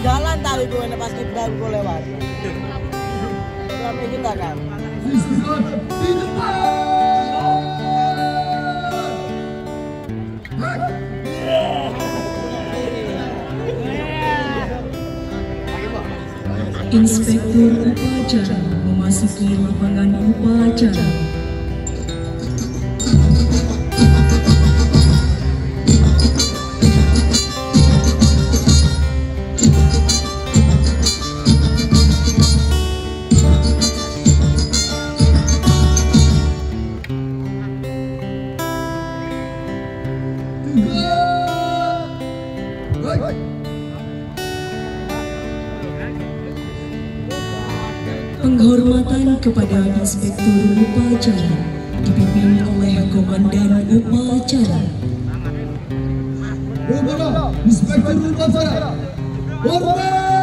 Jalan tadi gue pas kita gue lewat. Sampai kita kan. Di depan. Inspektur upacara memasuki lapangan upacara. Penghormatan kepada Inspektur Upacara dipimpin oleh Komandan Upacara. Inspektur Upacara.